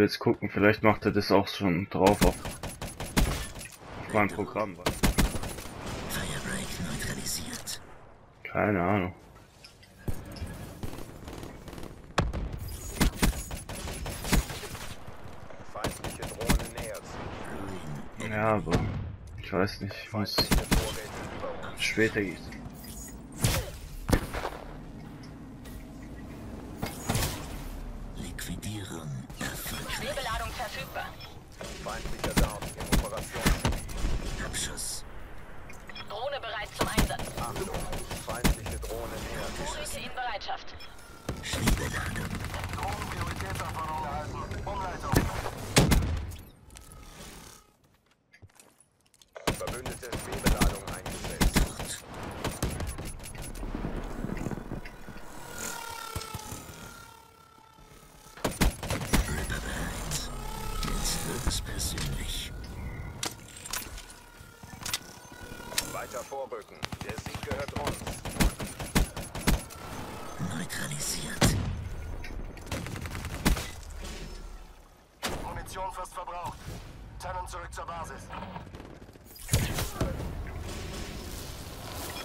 will jetzt gucken, vielleicht macht er das auch schon drauf auf mein Programm. Firebreak neutralisiert. Keine Ahnung. Feindliche Drohne nähert. Ja, aber ich weiß nicht, ich muss später gehen. Vorrücken. Der Sieg gehört uns. Neutralisiert. Munition fast verbraucht. Tannen zurück zur Basis.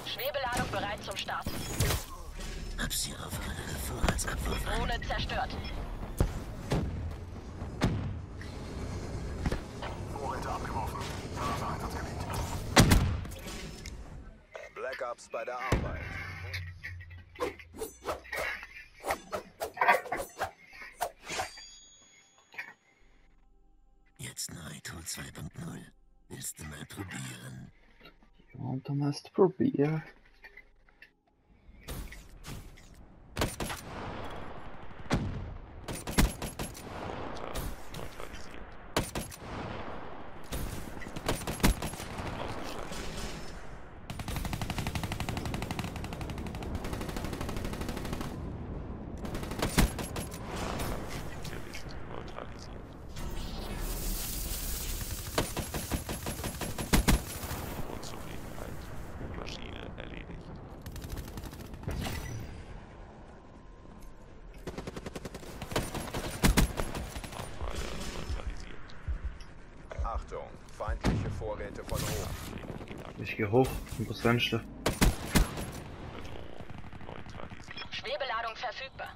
Schwebeladung bereit zum Start. Absiehaufgabe Vorratsabwurf. Drohne zerstört. Vorräte abgeworfen. Phase Einsatzgebiet. Backups bei der Arbeit. Jetzt neu Tool 2.0. Willst du mal probieren? You want to must probieren. Feindliche Vorräte von oben. Ich gehe hoch, ich muss Fenster. Schwebeladung verfügbar.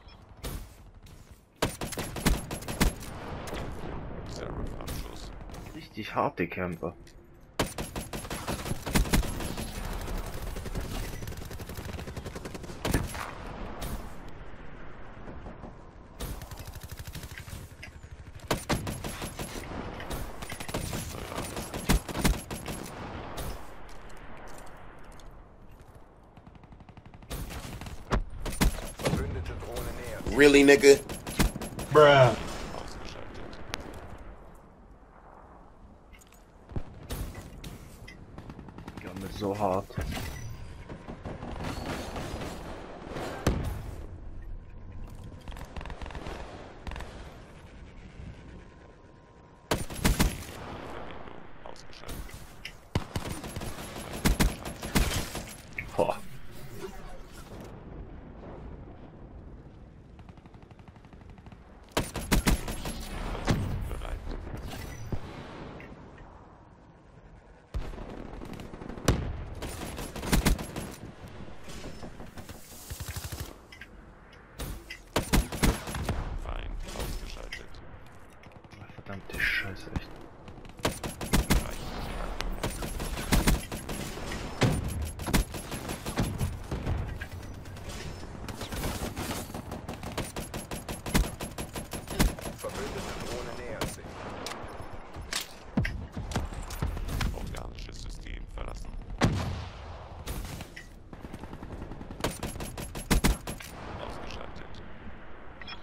Richtig harte Camper. Really, nigga? Bruh. Gun is so hard.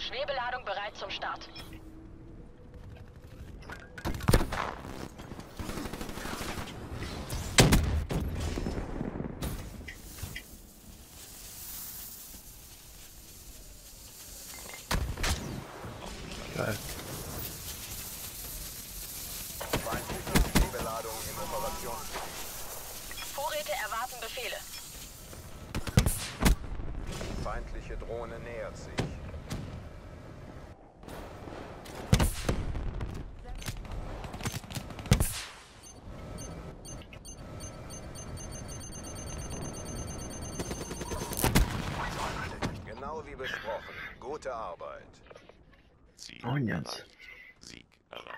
Schwebeladung bereit zum Start. Geil. Schwebeladung in Operation. Vorräte erwarten Befehle. Feindliche Drohne nähert sich. Gute Arbeit. Sieg erreicht. Sieg erreicht.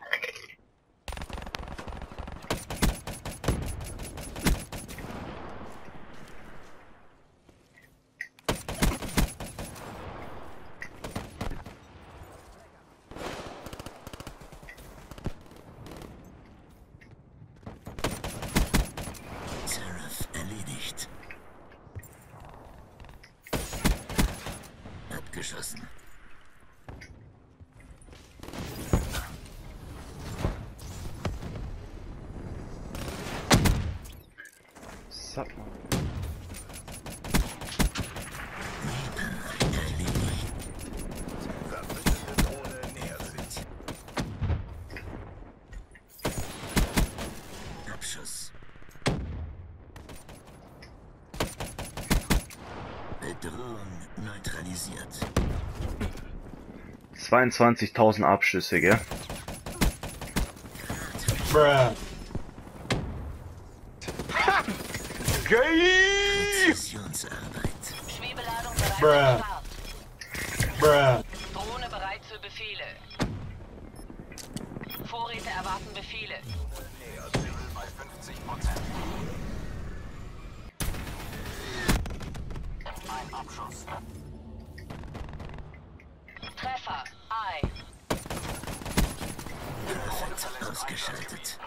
Geschossen. Abschuss. Bedrohung neutralisiert. 22.000 Abschüsse, gell? Bruh. Geil! Schwebeladung bereit. Bruh. Bruh. Drohne bereit für Befehle. Vorräte erwarten Befehle. Ein Abschuss. Treffer. Ei. Perfekt ausgeschaltet.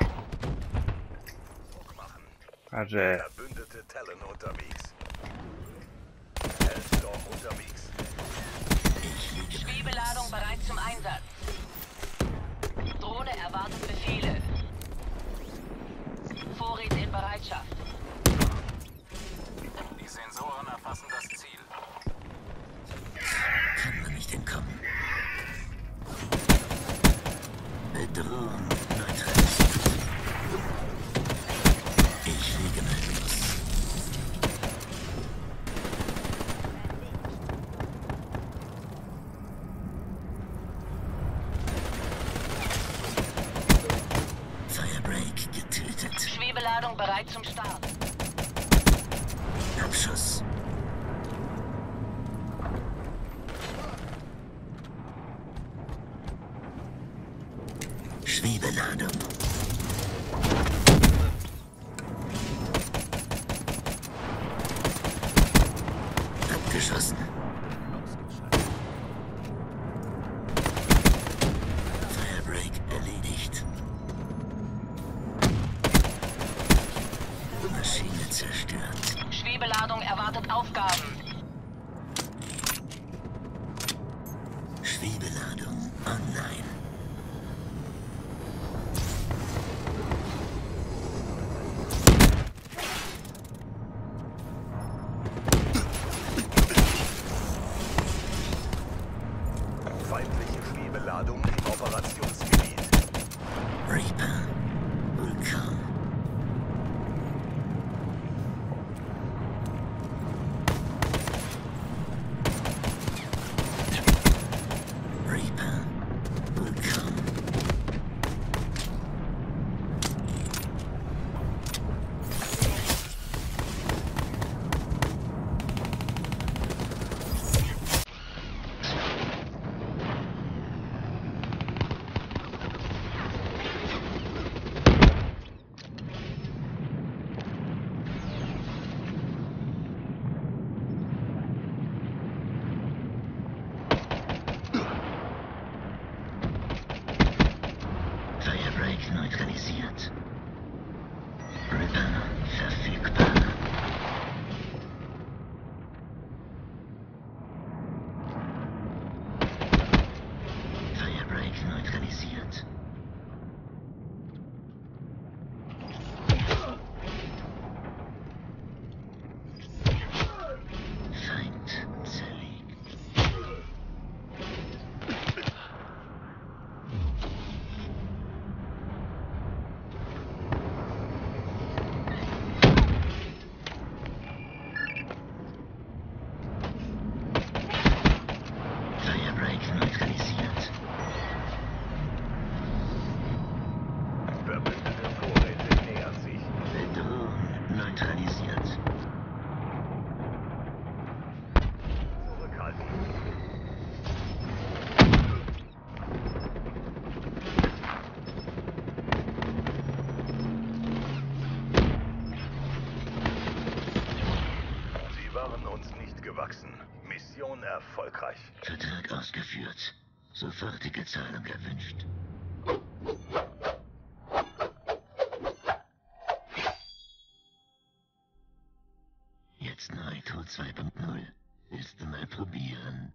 Also. Verbündete Talon unterwegs. Helmstorm unterwegs. Schwebeladung bereit zum Einsatz. Drohne erwartet Befehle. Vorräte in Bereitschaft. Die Sensoren erfassen das Ziel. Kann man nicht entkommen. Bedrohung neutralisiert. Ich lege mal los. Firebreak getötet. Schwebeladung bereit zum Start. Abschuss. Schwebeladung. Abgeschossen. Firebreak erledigt. Maschine zerstört. Schwebeladung erwartet Aufgaben. Schwebeladung online. Feindliche Schwebeladung im Operationsgebiet. Reaper, willkommen. Neutralisiert. Ripper verfügbar. Firebreak neutralisiert. Feind zerlegt. gewachsen. Mission erfolgreich. Vertrag ausgeführt. Sofortige Zahlung erwünscht. Jetzt Naito 2.0. Ist mal probieren.